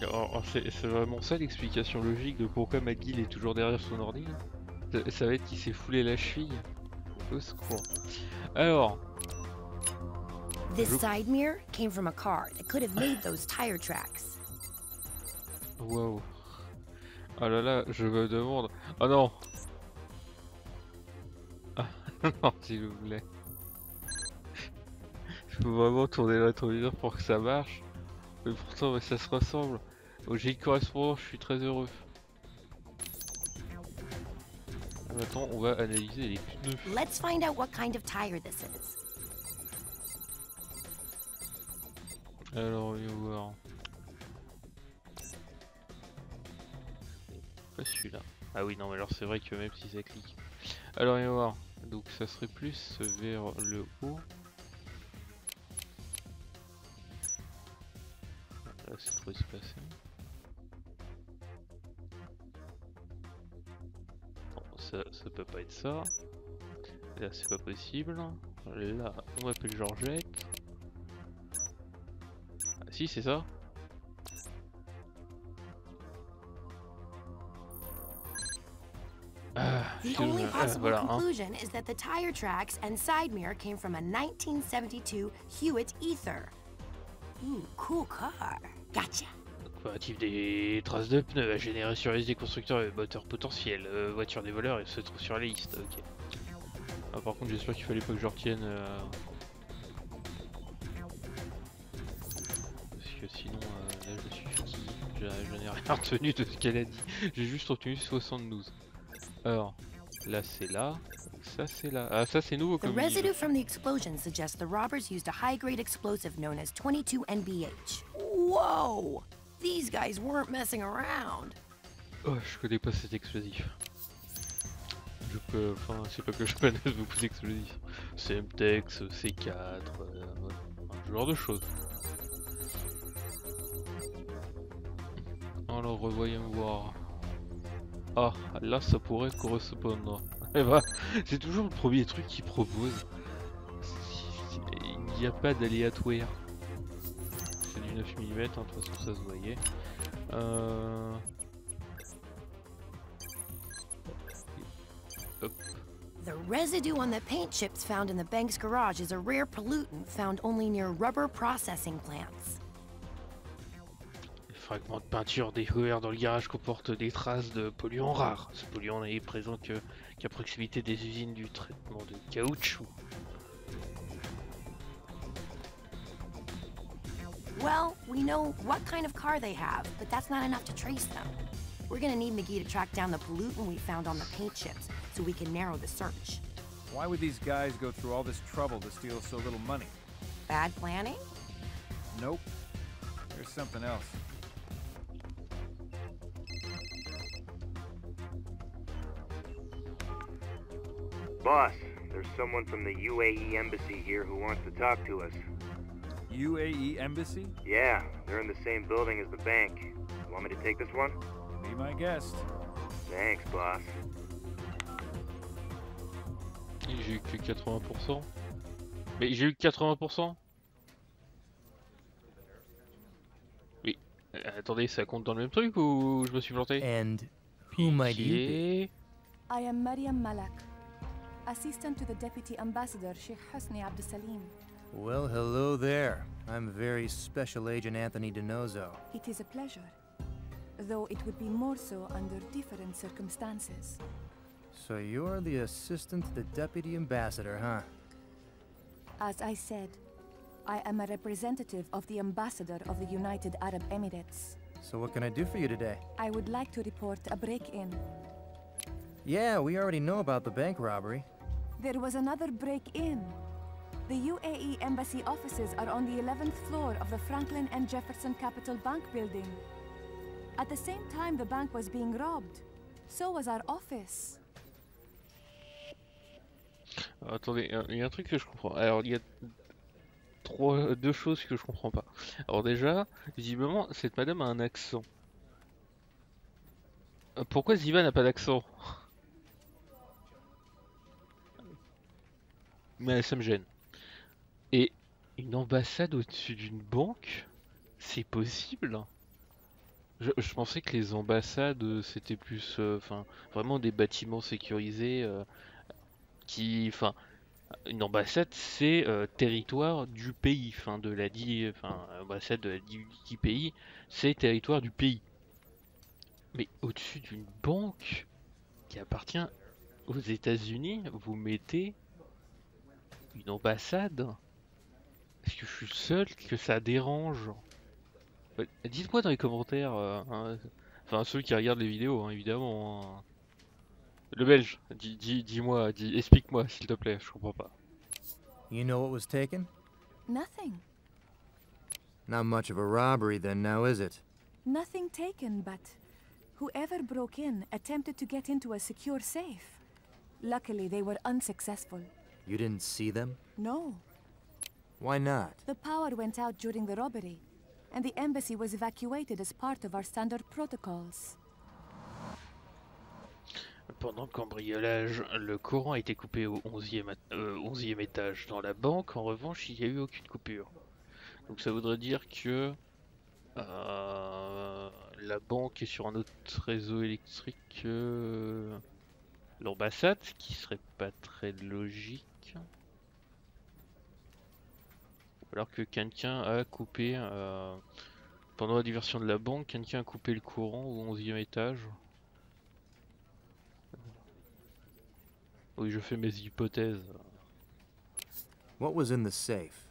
C'est vraiment ça l'explication logique de pourquoi McGill est toujours derrière son ordi. Ça va être qu'il s'est foulé la cheville. Au secours. Alors. This side mirror came from a car that could have made those tire tracks. Wow. Oh là là, je me demande. Oh non. Ah non, s'il vous plaît. Il faut vraiment tourner l'introviseur pour que ça marche. Mais pourtant, mais ça se ressemble. Au G correspondant, je suis très heureux. Maintenant, on va analyser les pneus. Let's find out what kind of tire this is. Alors, on va voir. Pas celui-là. Ah oui, non, mais alors c'est vrai que même si ça clique. Alors, on va voir. Donc, ça serait plus vers le haut. Là, c'est trop espacé. Bon, ça peut pas être ça. Là, c'est pas possible. Là, on appelle Georgette. Ah, si, c'est ça. The only possible conclusion is that the tire tracks and side mirror came from a 1972 Hewitt Ether. Ooh, cool car. Gotcha. Comparatif des traces de pneus à générer sur les des constructeurs et moteurs potentiels, voiture des voleurs et se trouve sur la liste. Ok. Ah, par contre, j'espère qu'il fallait pas que je retienne. Parce que sinon, là je suis fatigué. Je n'ai rien retenu de ce qu'elle a dit. J'ai juste retenu 72. Alors, là c'est là, ça c'est là. Ah, ça c'est nouveau comme The residue from the explosion suggests the robbers used a high-grade explosive known as 22 NBH. Wow! These guys weren't messing around. Oh, je connais pas cet explosif. Je peux, enfin, c'est pas que je connaisse beaucoup d'explosifs. C'est Mtex, C4, ce genre de choses. Alors, revoyons voir. Ah, là ça pourrait correspondre. Et bah, c'est toujours le premier truc qu'ils proposent. Il n'y a pas d'aléatoire. C'est du 9 mm, de toute façon ça se voyait. Hop. The residue on the paint chips found in the bank's garage is a rare pollutant found only near rubber processing plants. Fragments de peinture découverts dans le garage comportent des traces de polluants rares. Ce polluant n'est présent qu'à proximité des usines du traitement de caoutchouc. Well, we know what kind of car they have, but that's not enough to trace them. We're gonna need McGee to track down the pollutant we found on the paint chips, so we can narrow the search. Why would these guys go through all this trouble to steal so little money? Bad planning? Nope. There's something else. Boss, there's someone from the UAE embassy here who wants to talk to us. UAE embassy? Yeah, they're in the same building as the bank. You want me to take this one? Be my guest. Thanks, boss. J'ai eu que 80%. Mais j'ai eu 80%. Oui. Attendez, ça compte dans le même truc ou je me suis planté? And who might you be? I am Maryam Malak. Assistant to the Deputy Ambassador, Sheikh Hasni Abdul. Well, hello there. I'm very Special Agent Anthony DiNozzo. It is a pleasure, though it would be more so under different circumstances. So you're the assistant to the Deputy Ambassador, huh? As I said, I am a representative of the Ambassador of the United Arab Emirates. So what can I do for you today? I would like to report a break-in. Yeah, we already know about the bank robbery. There was another break-in. The UAE embassy offices are on the 11th floor of the Franklin and Jefferson Capital Bank building. At the same time the bank was being robbed, so was our office. Attendez, il y a un truc que je comprends. Alors, il y a deux choses que je comprends pas. Alors déjà, visiblement, cette madame a un accent. Pourquoi Ziba n'a pas d'accent? Mais ça me gêne. Et une ambassade au-dessus d'une banque, c'est possible? Je pensais que les ambassades c'était plus vraiment des bâtiments sécurisés qui une ambassade c'est territoire du pays, ambassade du pays c'est territoire du pays. Mais au-dessus d'une banque qui appartient aux États-Unis, vous mettez une ambassade? Est-ce que je suis le seul que ça dérange? Dites-moi dans les commentaires, ceux qui regardent les vidéos, évidemment. Le Belge, dis-moi, explique-moi s'il te plaît, je comprends pas. You know what was taken? Nothing. Not much of a robbery then, now is it? Nothing taken, but whoever broke in attempted to get into a secure safe. Luckily, they were unsuccessful. You didn't see them? No. Why not? The power went out during the robbery. And the embassy was evacuated as part of our standard protocols. Pendant le cambriolage, le courant a été coupé au 11e étage. Dans la banque, en revanche, il n'y a eu aucune coupure. Donc ça voudrait dire que la banque est sur un autre réseau électrique que l'ambassade, ce qui serait pas très logique. Alors que quelqu'un a coupé, pendant la diversion de la banque, quelqu'un a coupé le courant au 11e étage. Oui, je fais mes hypothèses. What was in the safe?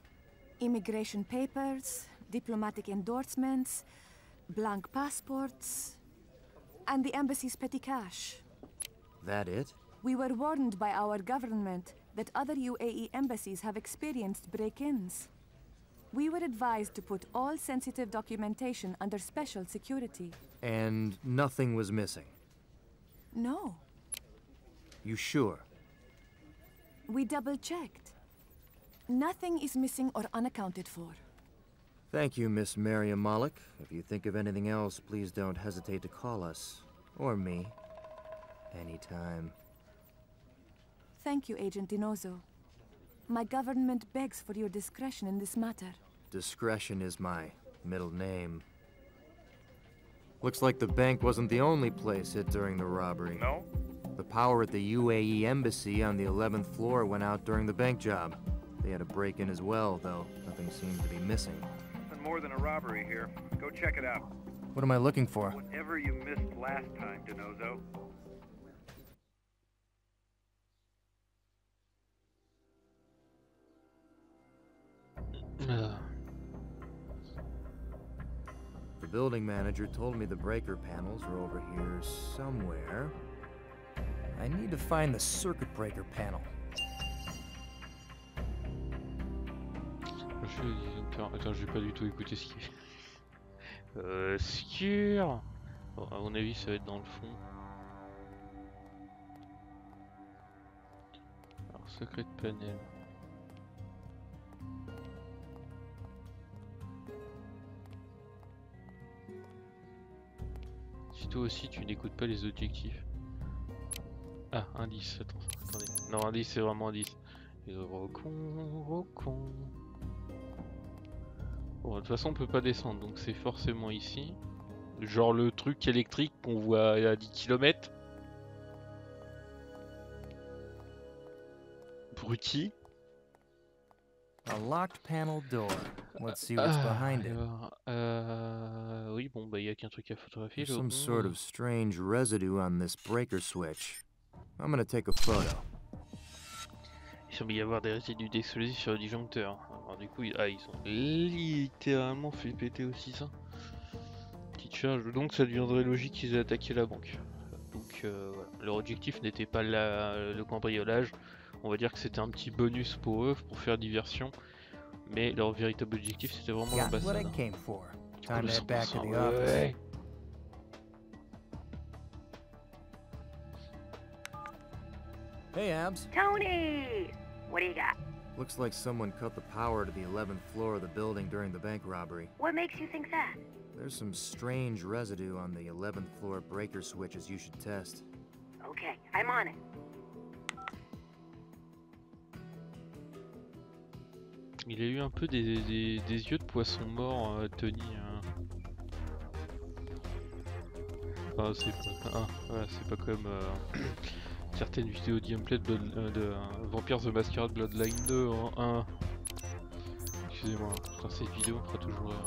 Immigration papers, diplomatic endorsements, blank passports, and the embassy's petty cash. That it? We were warned by our government that other UAE embassies have experienced break-ins. We were advised to put all sensitive documentation under special security. And nothing was missing? No. You sure? We double-checked. Nothing is missing or unaccounted for. Thank you, Miss Maryam Malak. If you think of anything else, please don't hesitate to call us. Or me. Anytime. Thank you, Agent DiNozzo. My government begs for your discretion in this matter. Discretion is my middle name. Looks like the bank wasn't the only place hit during the robbery. No? The power at the UAE embassy on the 11th floor went out during the bank job. They had a break-in as well, though nothing seemed to be missing. And more than a robbery here. Go check it out. What am I looking for? Whatever you missed last time, DiNozzo. The building manager told me the breaker panels were over here somewhere. I need to find the circuit breaker panel. Attends, j'ai pas du tout écouté ce qui est. Secure. Bon, à mon avis, ça va être dans le fond. Alors, secret panel. Si toi aussi tu n'écoutes pas les objectifs. Ah, indice, attends, attendez. Non, indice, c'est vraiment indice. Les recon. Bon, de toute façon, on peut pas descendre, donc c'est forcément ici. Genre le truc électrique qu'on voit à 10 km. Bruti. A locked panel door. Let's see what's behind it. Oui, bon, bah, il y a qu'un truc à photographier. Some sort of strange residue on this breaker switch. I'm gonna take a photo. Il semble y avoir des résidus d'explosifs sur le disjoncteur. Alors du coup, ils sont littéralement fait péter aussi ça. Petite charge, donc ça deviendrait logique qu'ils aient attaqué la banque. Donc voilà. Leur objectif n'était pas le cambriolage. On va dire que c'était un petit bonus pour eux, pour faire diversion. Mais leur véritable objectif, c'était vraiment l'ambassade. Ouais. Hey, Abs. Tony! What do you got? Looks like someone cut the power to the 11th floor of the building during the bank robbery. What makes you think that? There's some strange residue on the 11th floor breaker switches you should test. Okay, I'm on it. Il a eu un peu des yeux de poisson mort, Tony. Enfin, c'est ah, voilà, pas comme certaines vidéos de gameplay de Vampire the Masquerade Bloodline 2 en 1. Excusez-moi, cette vidéo fera toujours rire.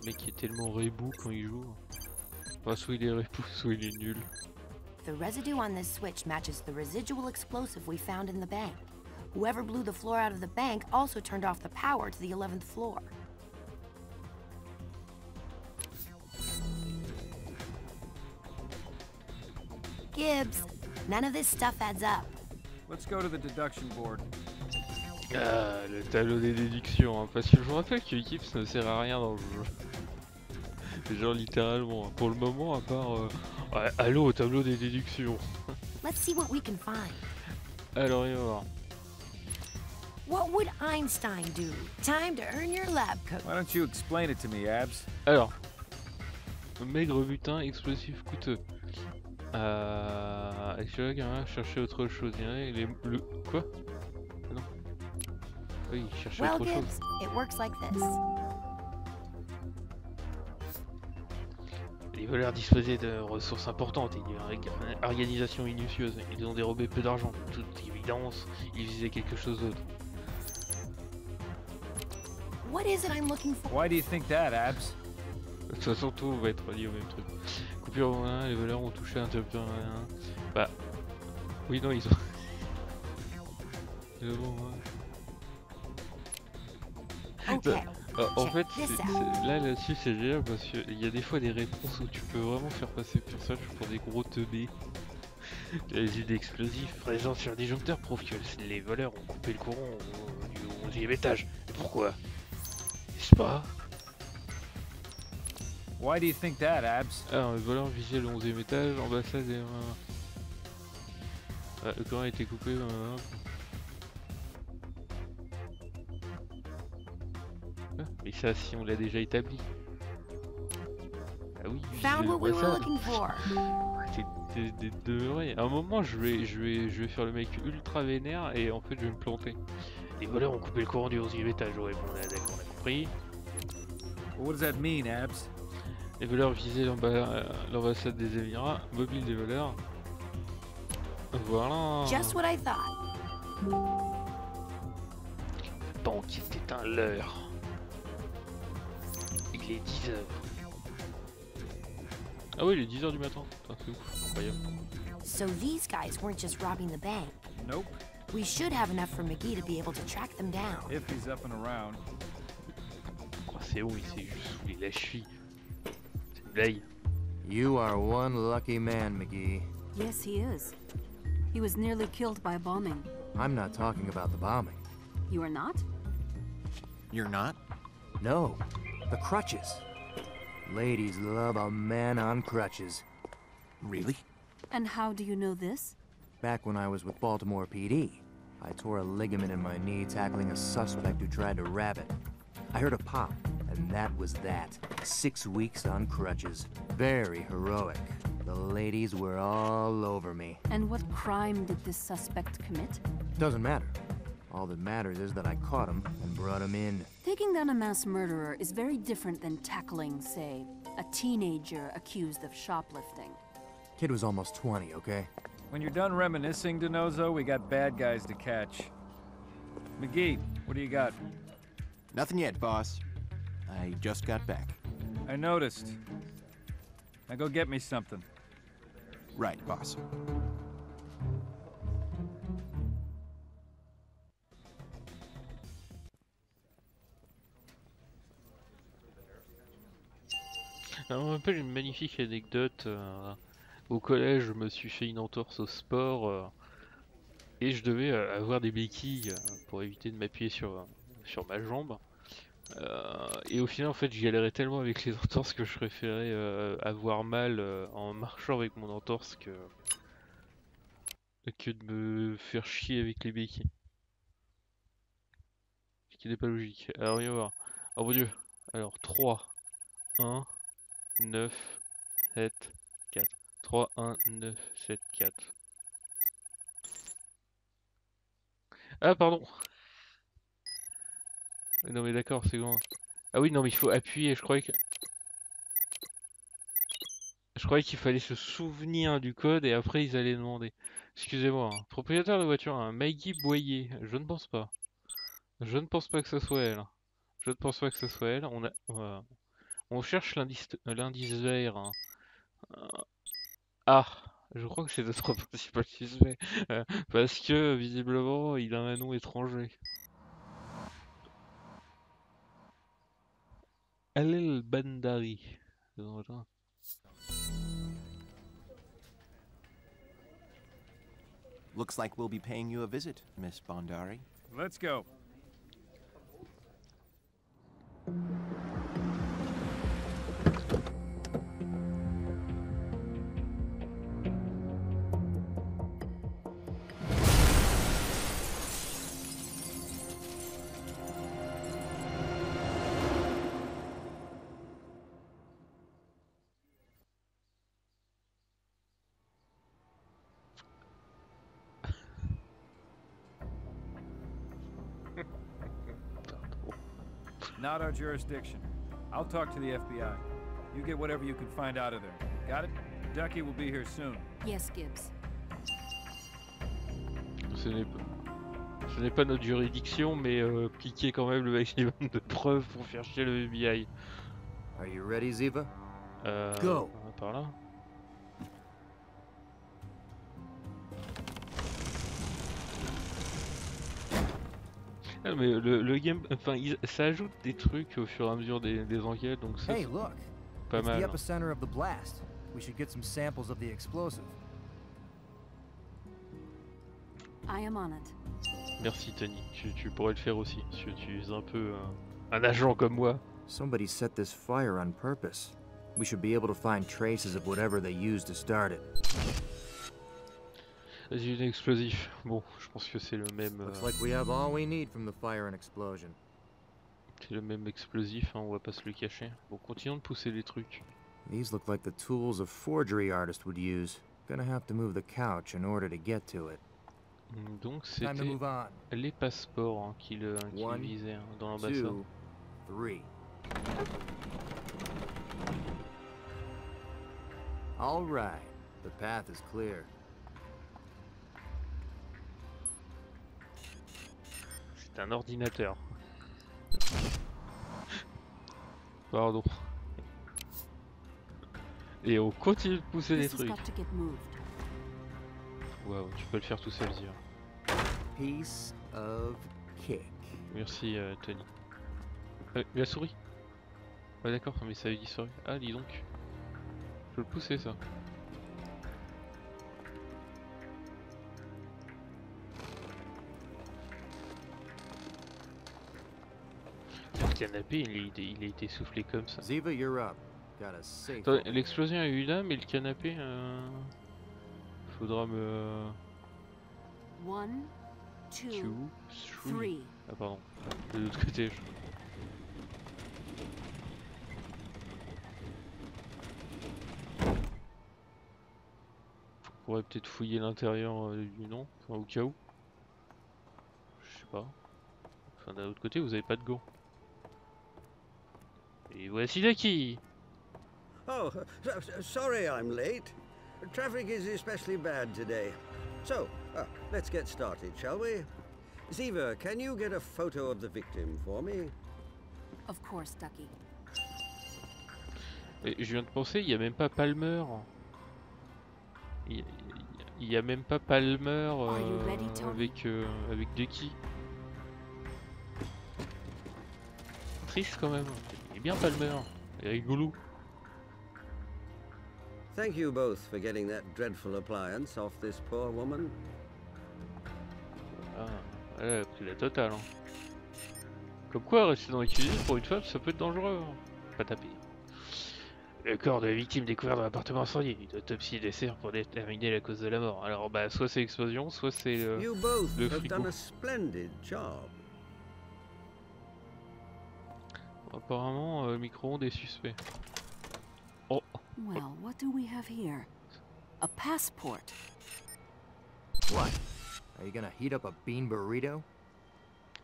Le mec est tellement rebou quand il joue. Enfin, soit il est rebou, soit il est nul. The residue on this switch matches the residual explosive we found in the bank. Whoever blew the floor out of the bank also turned off the power to the 11th floor. Gibbs, none of this stuff adds up. Let's go to the deduction board. Ah, le tableau des déductions, hein, parce que je vous rappelle que Gibbs ne sert à rien dans le jeu. Genre littéralement, hein, pour le moment, à part... allô au tableau des déductions. Let's see what we can find. Alors, on va voir. What would Einstein do? Time to earn your lab coat. Why don't you explain it to me, Abs? Alors, maigre butin, explosif coûteux. Actuellement, chercher autre chose. Le quoi? Non. Oui, chercher autre chose. It works like this. Les voleurs disposaient de ressources importantes et d'une organisation minutieuse. Ils ont dérobé peu d'argent. De toute évidence, ils visaient quelque chose d'autre. What is it I'm looking for? Why do you think that, Abs? De toute façon, tout va être lié au même truc. Coupure 1, les voleurs ont touché un interrupteur 1. Bah. Oui, non, ils ont. C'est bon, ouais. Okay. En fait, là-dessus, c'est génial parce qu'il y a des fois des réponses où tu peux vraiment faire passer le personnage pour des gros teubés. Les idées explosives présents sur le disjoncteur prouvent que les voleurs ont coupé le courant au 11e étage. Pourquoi? Je sais pas. Why do you think that, Abs? Alors, le voleur visait le 11e étage, ambassade et... Ah, le courant a été coupé... Ah, mais ça, si on l'a déjà établi. Ah oui, c'est à un moment, je vais faire le mec ultra vénère et en fait, je vais me planter. Les voleurs ont coupé le courant du 11e étage, ouais, bon, d'accord, on a compris. What does that mean, Abs? Les voleurs visaient l'ambassade des Émirats, mobile des voleurs. Voilà. Just what I thought. La banque était un leurre. Il est 10h. Ah oui, il est 10h du matin. C'est ouf, incroyable. So these guys weren't just robbing the bank. Nope. We should have enough for McGee to be able to track them down. If he's up and around. Oh, c'est où, il s'est juste sous les lâchis. You are one lucky man, McGee. Yes, he is. He was nearly killed by a bombing. I'm not talking about the bombing. You are not? You're not? No. The crutches. Ladies love a man on crutches. Really? And how do you know this? Back when I was with Baltimore PD, I tore a ligament in my knee tackling a suspect who tried to rob it. I heard a pop. And that was that. 6 weeks on crutches. Very heroic. The ladies were all over me. And what crime did this suspect commit? Doesn't matter. All that matters is that I caught him and brought him in. Taking down a mass murderer is very different than tackling, say, a teenager accused of shoplifting. Kid was almost 20, okay? When you're done reminiscing, DiNozzo, we got bad guys to catch. McGee, what do you got? Nothing yet, boss. I just got back. I noticed. Now go get me something. Right, boss. Alors, on me rappelle une magnifique anecdote. Au collège, je me suis fait une entorse au sport et je devais avoir des béquilles pour éviter de m'appuyer sur ma jambe. Et au final, en fait, j'y galérais tellement avec les entorses que je préférais avoir mal en marchant avec mon entorse que de me faire chier avec les béquilles. Ce qui n'est pas logique. Alors, on va voir. Oh mon dieu. Alors, 3, 1, 9, 7, 4. 3, 1, 9, 7, 4. Ah, pardon! Non mais d'accord, c'est bon. Ah oui, non mais il faut appuyer, je croyais que... croyais qu'il fallait se souvenir du code et après ils allaient demander. Excusez-moi, hein. Propriétaire de voiture, hein. Maggie Boyer, je ne pense pas. Je ne pense pas que ce soit elle. Je ne pense pas que ce soit elle. On cherche l'indice vert. Hein. Ah, je crois que c'est notre principal suspect. Parce que, visiblement, il a un nom étranger. Alel Bandari. Looks like we'll be paying you a visit, Miss Bandari. Let's go. Not our jurisdiction. I'll talk to the FBI. You get whatever you can find out of there. Got it? Ducky will be here soon. Yes, Gibbs. Ce n'est pas notre juridiction, mais piquer quand même le maximum de preuves pour faire chier le FBI. Are you ready, Ziba? Go. Par là. Mais le game, enfin, ça ajoute des trucs au fur et à mesure des enquêtes, donc ça, pas mal. Merci Tony, tu pourrais le faire aussi, parce que tu es un peu un agent comme moi. Somebody set this fire on purpose. We should be able to find traces of whatever they used to start it. Vas-y, un explosif. Bon, je pense que c'est le même. C'est le même explosif, hein, on va pas se le cacher. Bon, continuons de pousser les trucs. These look like the tools a forgery artist would use. Gonna have to move the couch in order to get to it. Donc c'était les passeports, hein, qui visaient, hein, dans l'ambassade. All right, the path is clear. Un ordinateur. Pardon. Et on continue de pousser les trucs. Waouh, tu peux le faire tout seul, Ziba. Merci, Tony. La souris. Ouais, d'accord, mais ça lui dit souris. Ah, dis donc. Je peux le pousser, ça. Canapé, il a été soufflé comme ça. L'explosion a eu là, mais le canapé, faudra me. 1, 2, 3. Ah pardon, de l'autre côté. On pourrait peut-être fouiller l'intérieur du nom, enfin, au cas où. Je sais pas. Enfin, de l'autre côté, vous avez pas de gants. Et voici Ducky. Oh, sorry I'm late. Traffic is especially bad today. So, let's get started, shall we? Ziba, can you get a photo of the victim for me? Of course, Ducky. Je viens de penser, il n'y a même pas Palmer. Il n'y a même pas Palmer avec Ducky. Triste quand même. Bien Palmer, et rigolo. Thank you both for getting that dreadful appliance off this poor woman. Ah, elle a pris la totale. Hein. Comme quoi, rester dans la cuisine pour une femme, ça peut être dangereux. Hein. Pas taper. Le corps de la victime découvert dans l'appartement incendié. Une autopsie des serres pour déterminer la cause de la mort. Alors, bah, soit c'est l'explosion, soit c'est le frigo. Apparemment, le micro-ondes est suspect. Oh. Well, what do we have here? A passport. What? Are you gonna heat up a bean burrito?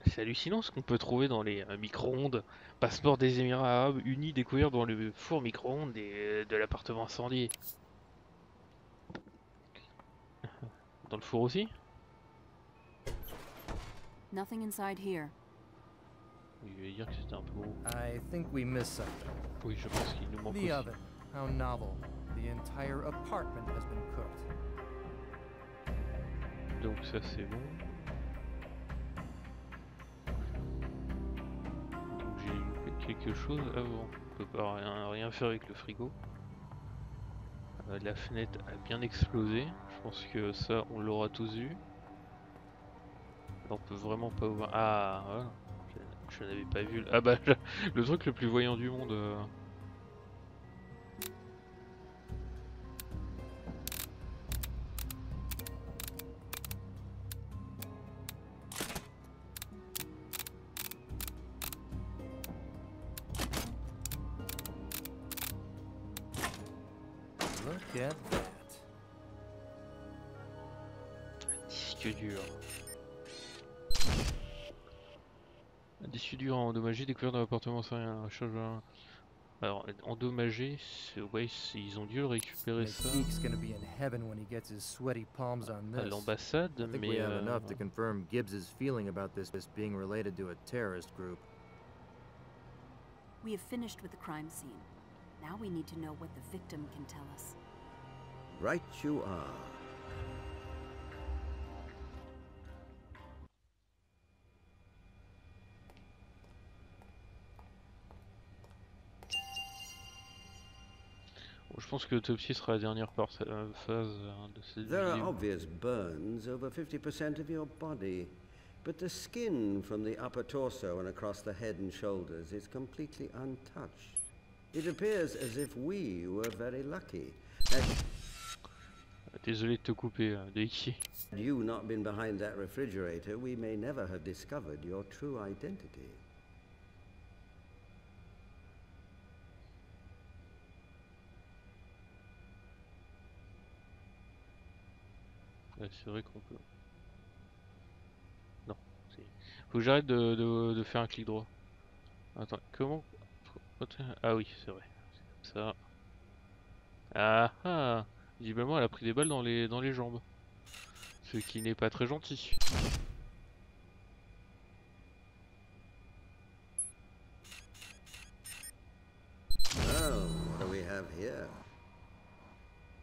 C'est hallucinant ce qu'on peut trouver dans les micro-ondes. Passeport des Émirats Arabes Unis découvert dans le four micro-ondes de l'appartement incendié. Dans le four aussi? Nothing inside here. Oui, je vais dire que c'était un peu gros. I think we missed something. Oui, je pense qu'il nous manque aussi. The oven. How novel. The entire apartment has been cooked. Donc ça c'est bon. Quelque chose avant, on peut pas rien faire avec le frigo. La fenêtre a bien explosé, je pense que ça on l'aura tous vu. On peut vraiment pas ouvrir. Ah voilà, je n'avais pas vu. Ah bah le truc le plus voyant du monde. Découvert dans l'appartement sans rien. Alors endommagé, ouais, ils ont dû récupérer ça à l'ambassade, mais to confirm Gibbs's feeling about this being related to a terrorist group. We have finished with the crime scene. Now we need to know what the victim can tell us. Right you are. Je pense que l'autopsie sera la dernière phase de cette vidéo. There are obvious burns over 50% of your body, but the skin from the upper torso and across the head and shoulders is completely untouched. It appears as if we were very lucky. Désolé de te couper, Ducky. Had you not been behind that refrigerator, we may never have discovered your true identity. Ouais, c'est vrai qu'on peut. Non, c'est. Faut que j'arrête de faire un clic droit. Attends, comment. Ah oui, c'est vrai. C'est comme ça. Ah ah. Visiblement, elle a pris des balles dans les jambes. Ce qui n'est pas très gentil.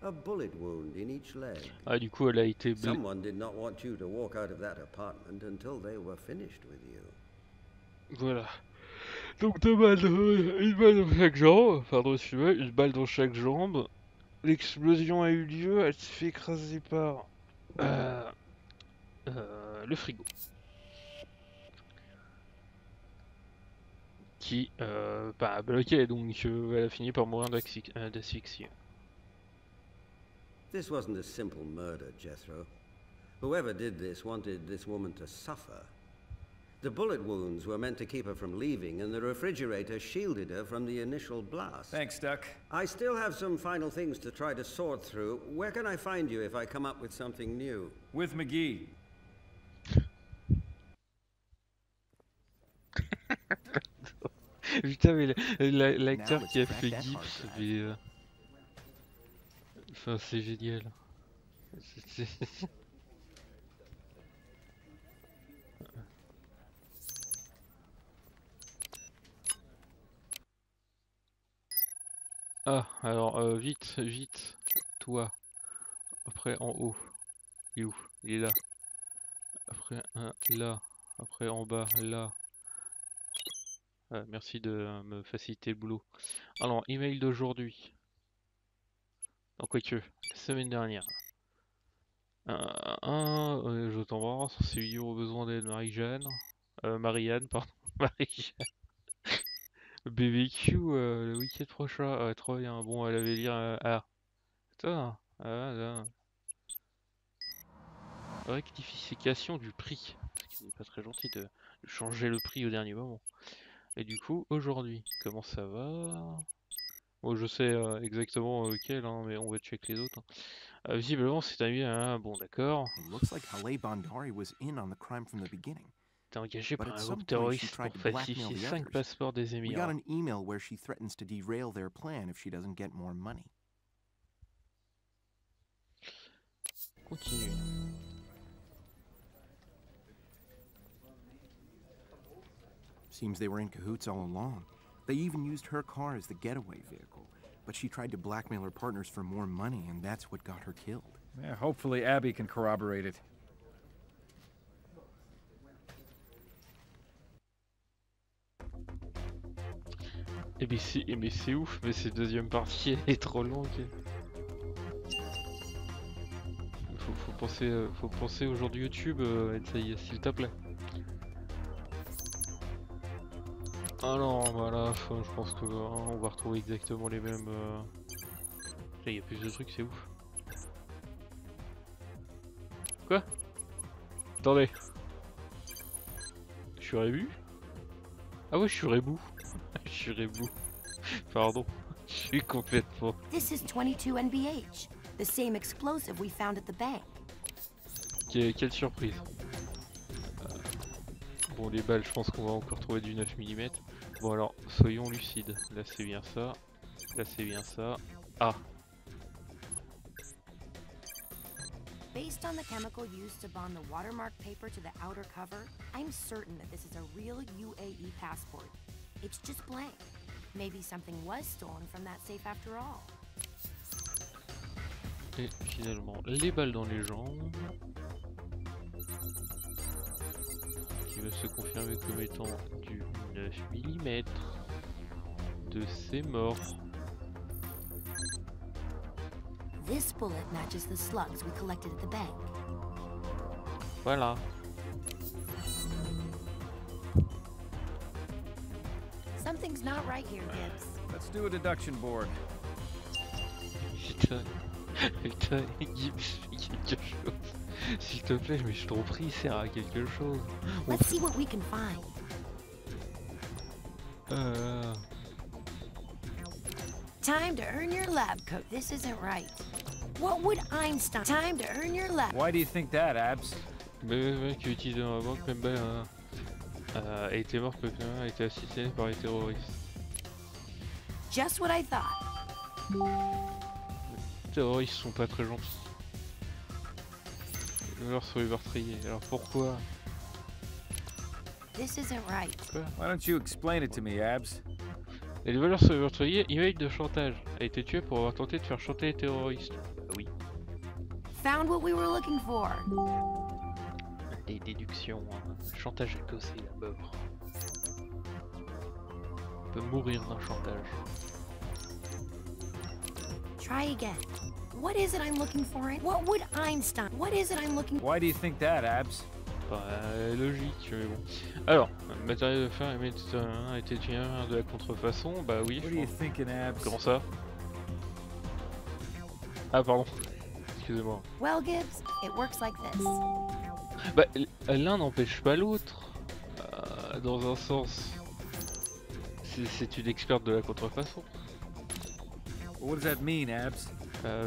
A bullet wound in each leg. Ah, du coup, elle a été blessée. Someone did not want you to walk out of that apartment until they were finished with you. Voilà. Donc deux balles, une balle dans chaque jambe. Pardon, excusez-moi, une balle dans chaque jambe. L'explosion a eu lieu. Elle s'est fait écraser par le frigo, qui bloquait. Donc, elle a fini par mourir d'asphyxie. This wasn't a simple murder, Jethro. Whoever did this wanted this woman to suffer. The bullet wounds were meant to keep her from leaving, and the refrigerator shielded her from the initial blast. Thanks, Duck. I still have some final things to try to sort through. Where can I find you if I come up with something new? With McGee. Putain, mais l'acteur qui a fait Gibbs, mais... Enfin, c'est génial. Ah, alors vite, toi. Après en haut. Il est où? Il est là. Après là. Après en bas, là. Ah, merci de me faciliter le boulot. Alors, email d'aujourd'hui. En quoique, la semaine dernière. Je t'embrasse, si vous aurez besoin d'aide, Marie-Jeanne. Marianne, pardon. Marie-Jeanne. BBQ, le week-end prochain. Ah, trop bien. Bon, elle avait lire. Attends. Rectification du prix. Parce qu'il n'est pas très gentil de changer le prix au dernier moment. Et du coup, aujourd'hui, comment ça va? Bon, je sais exactement quel, hein, mais on va check les autres. Visiblement, c'est un bon, d'accord. It looks like Haleh Bandari was in on the crime from the beginning. était engagée par un groupe terroriste pour falsifier 5 passeports des Émirats. Continue. Seems they were in cahoots all along. They even used her car as the getaway vehicle, but she tried to blackmail her partners for more money, and that's what got her killed. Yeah, hopefully Abby can corroborate it. Eh bien c'est ouf, mais cette deuxième partie elle est trop longue. Faut penser aux gens de YouTube, s'il te plaît. Alors voilà, je pense que on va retrouver exactement les mêmes. Là, il y a plus de trucs, c'est ouf. Quoi? Attendez. Je suis rébu? Ah ouais, je suis rébu. Je suis rébu. Pardon. Je suis complètement. This is 22 NBH, the same explosive we found at the bank. Quelle surprise. Bon, les balles, je pense qu'on va encore trouver du 9 mm. Bon alors, soyons lucides. Là, c'est bien ça. Là, c'est bien ça. Ah. Based on the chemical used to bond the watermark paper to the outer cover, I'm certain that this is a real UAE passport. It's just blank. Maybe something was stolen from that safe after all. Et finalement, les balles dans les jambes. Qui va se confirmer comme étant du 9 mm de ses morts. This bullet matches the slugs we collected at the bank. Voilà. Something's not right here, Gibbs. Let's do a deduction board. Putain, Gibbs, quelque chose. S'il te plaît, mais je t'en prie, sert à quelque chose. Let's see what we can find. Time to earn your lab coat. This isn't right. What would Einstein? Time to earn your lab. Why do you think that, Abs? Mais qui utilisait un banque, même ben. A été mort, a été assassiné par les terroristes. Just what I thought. Les terroristes sont pas très gentils. Les voleurs sont les meurtriers. Alors pourquoi? This isn't right. Why don't you explain it to me, Abs? Les voleurs sont les meurtriers. Email de chantage. A été tué pour avoir tenté de faire chanter les terroristes. Oui. Found what we were looking for. Des déductions, hein. Chantage écossais, la beurre. On peut mourir d'un chantage. Try again. What is it I'm looking for? What would Einstein? What is it I'm looking for? Why do you think that, Abs? Bah, logique, mais bon. Alors, le matériel de fer était un de la contrefaçon, bah oui. What are you thinking, Abs? Comment ça? Ah, pardon. Excusez-moi. Well, Gibbs, it works like this. Bah, l'un n'empêche pas l'autre. Dans un sens, c'est une experte de la contrefaçon. What does that mean, Abs?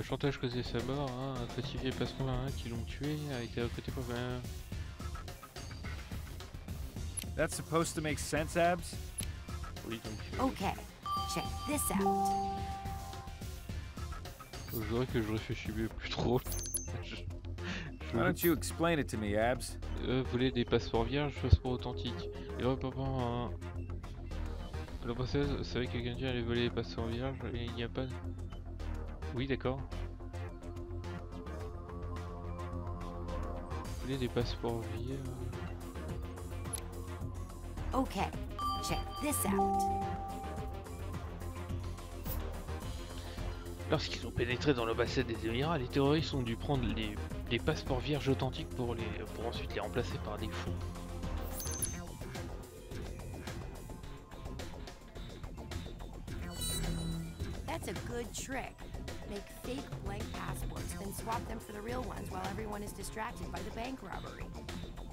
Chantage causé sa mort, hein, falsifié les passeports qui l'ont tué, a été recruté pour un. That's supposed to make sense, Abs? Oui, donc. Ok, check this out. Je dirais que je réfléchis mieux, plus trop. Why don't you explain it to me, Abs? Voler des passeports vierges, passeports authentiques. Et ouais, papa, l'an passé, c'est vrai que quelqu'un allait voler des passeports vierges et il n'y a pas. Oui, d'accord. Voler des passeports vierges. Ok, check this out. Lorsqu'ils ont pénétré dans l'ambassade des Émirats, les terroristes ont dû prendre les passeports vierges authentiques pour ensuite les remplacer par des faux. That's a good trick. Make fake blank passports, then swap them for the real ones while everyone is distracted by the bank robbery.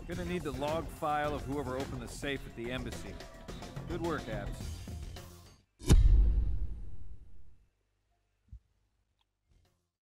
Gonna need the log file of whoever opened the safe at the embassy. Good work, Abs.